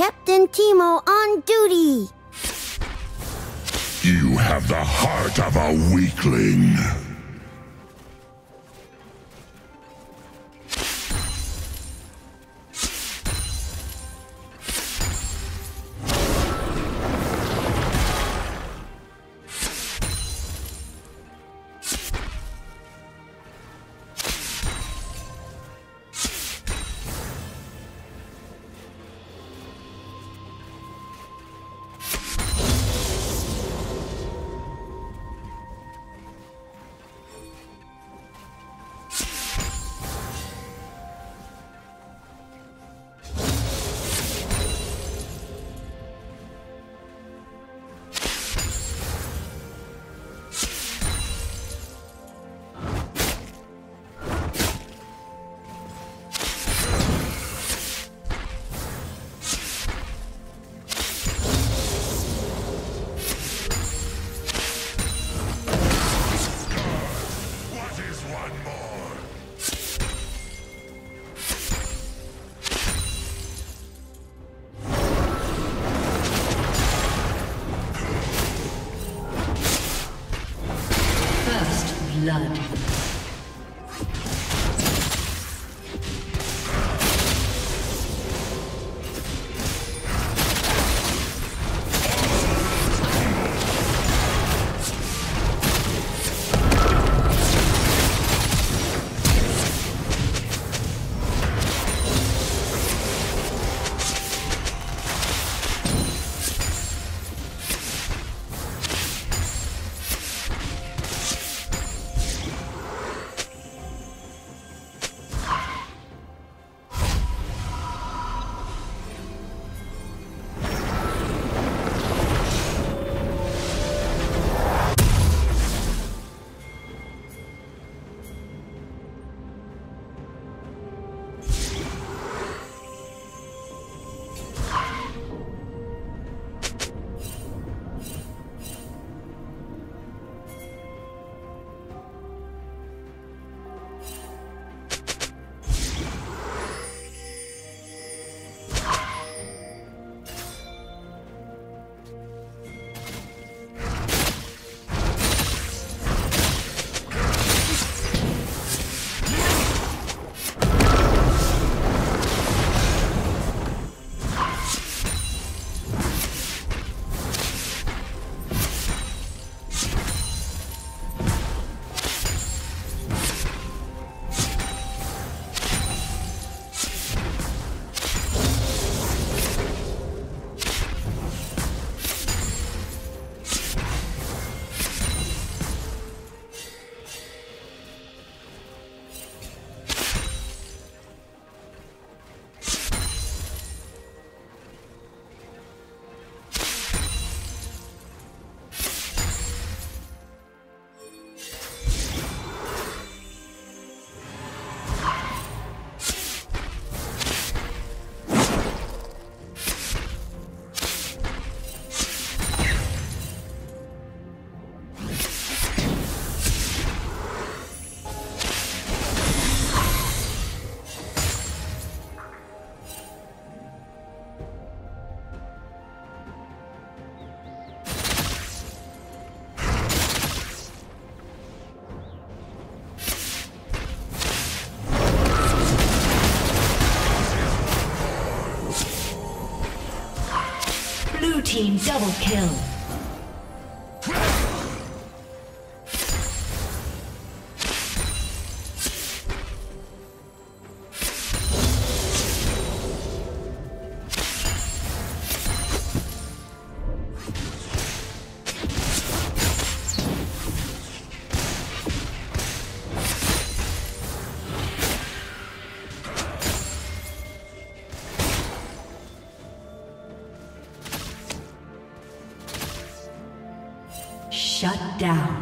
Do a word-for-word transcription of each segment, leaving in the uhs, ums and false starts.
Captain Teemo on duty! You have the heart of a weakling. Blood. Team double kill. Shut down.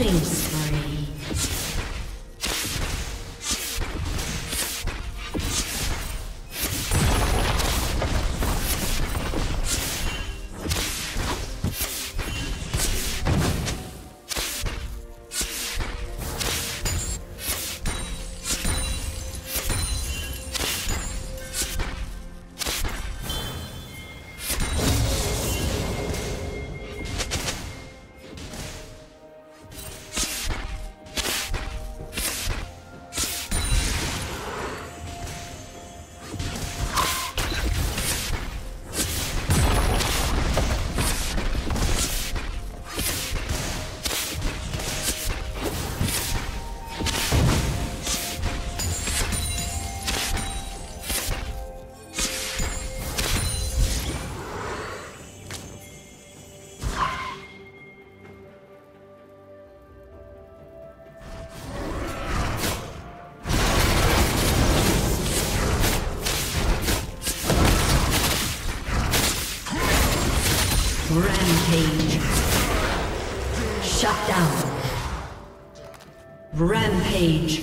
Killing spree. Rampage. Shut down. Rampage.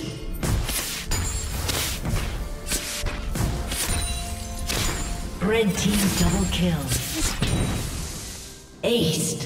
Red team double kill. Aced.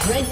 Red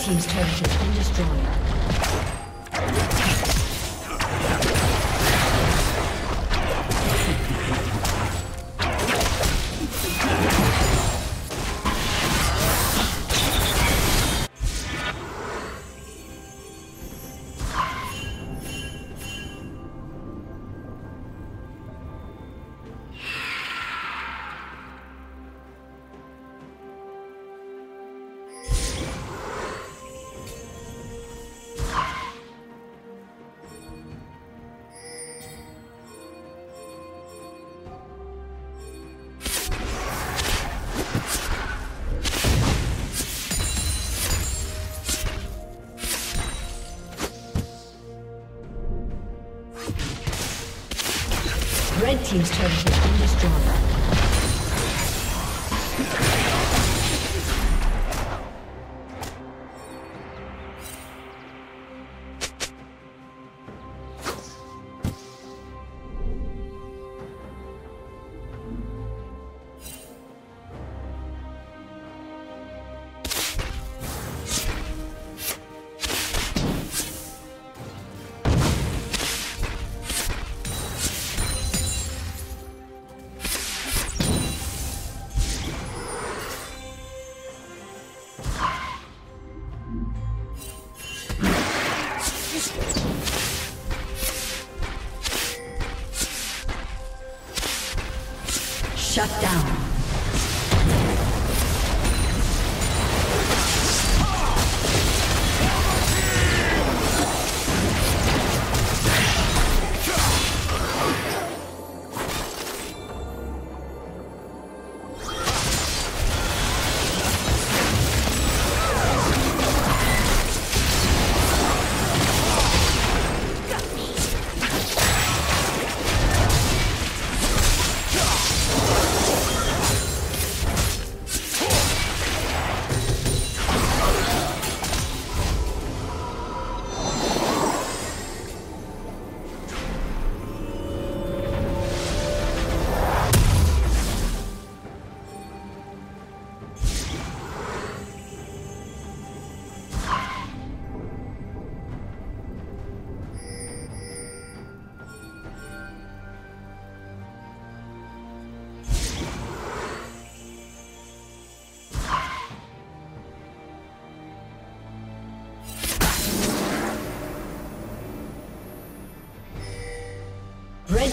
team's turret has been destroyed. Red team's turret has been destroyed. Shut down. Red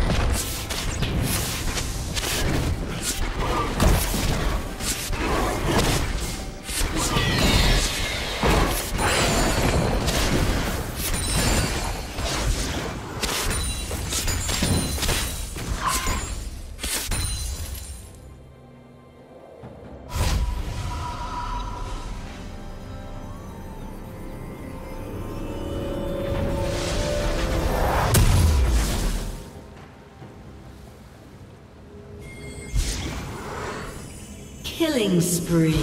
Killing spree.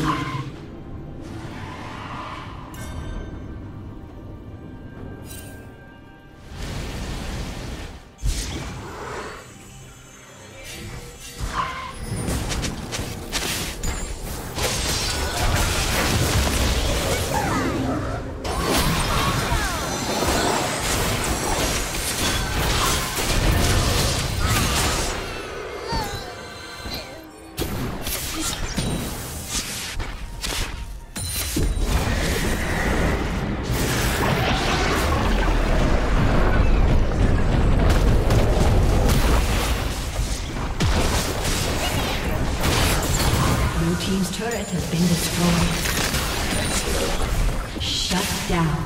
Shut down.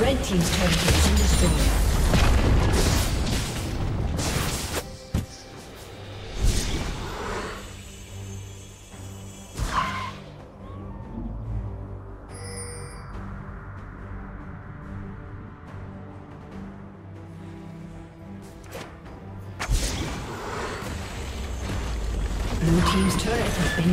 Red team's turret has been destroyed. Blue team's turret has been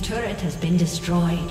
team's turret has been destroyed.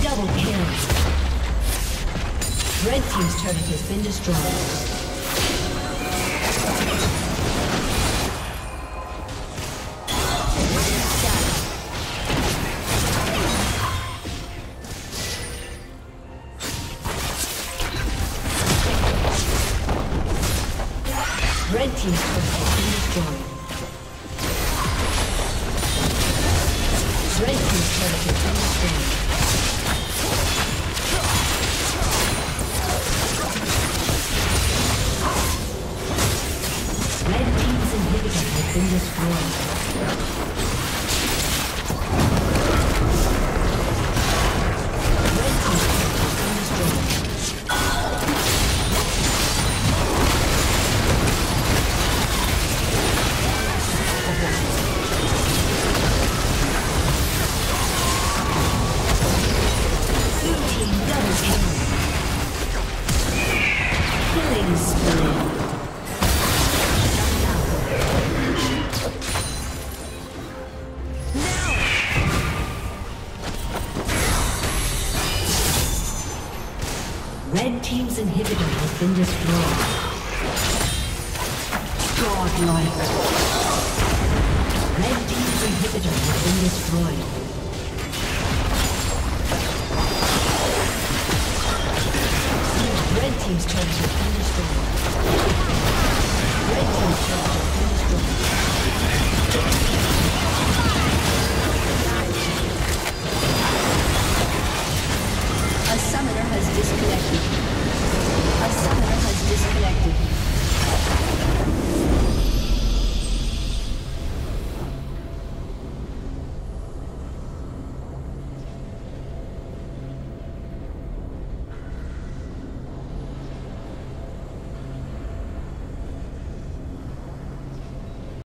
Double kill. Double kill. Red team's turret has been destroyed. Team's inhibitor has been destroyed. Godlike. Red team's inhibitor has been destroyed. Red team's turret has been destroyed. Red team's turret has been destroyed. A summoner has disconnected. A summoner has disconnected.